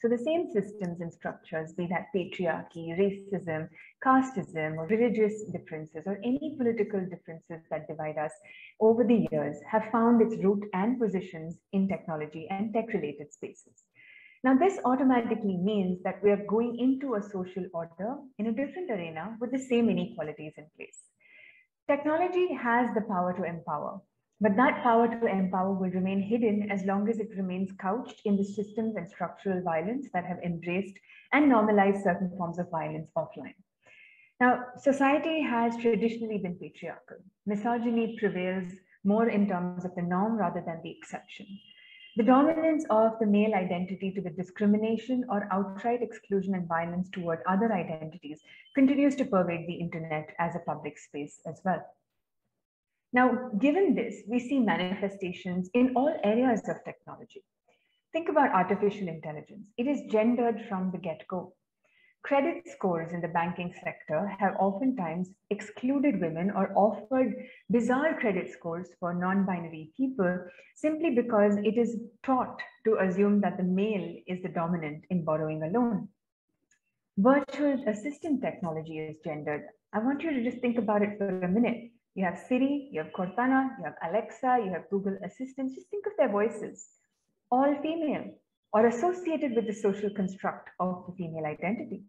So the same systems and structures, be that patriarchy, racism, casteism, or religious differences, or any political differences that divide us over the years, have found its root and positions in technology and tech-related spaces. Now, this automatically means that we are going into a social order in a different arena with the same inequalities in place. Technology has the power to empower, but that power to empower will remain hidden as long as it remains couched in the systems and structural violence that have embraced and normalized certain forms of violence offline. Now, society has traditionally been patriarchal. Misogyny prevails more in terms of the norm rather than the exception. The dominance of the male identity to the discrimination or outright exclusion and violence toward other identities continues to pervade the internet as a public space as well. Now, given this, we see manifestations in all areas of technology. Think about artificial intelligence. It is gendered from the get-go. Credit scores in the banking sector have oftentimes excluded women or offered bizarre credit scores for non-binary people simply because it is taught to assume that the male is the dominant in borrowing a loan. Virtual assistant technology is gendered. I want you to just think about it for a minute. You have Siri, you have Cortana, you have Alexa, you have Google Assistant. Just think of their voices, all female or associated with the social construct of the female identity.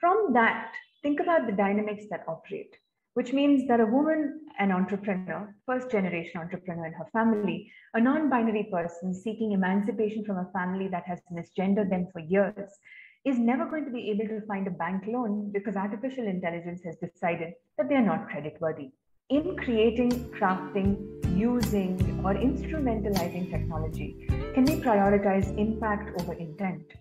From that, think about the dynamics that operate, which means that a woman, an entrepreneur, first-generation entrepreneur in her family, a non-binary person seeking emancipation from a family that has misgendered them for years, is never going to be able to find a bank loan because artificial intelligence has decided that they are not creditworthy. In creating, crafting, using, or instrumentalizing technology, can we prioritize impact over intent?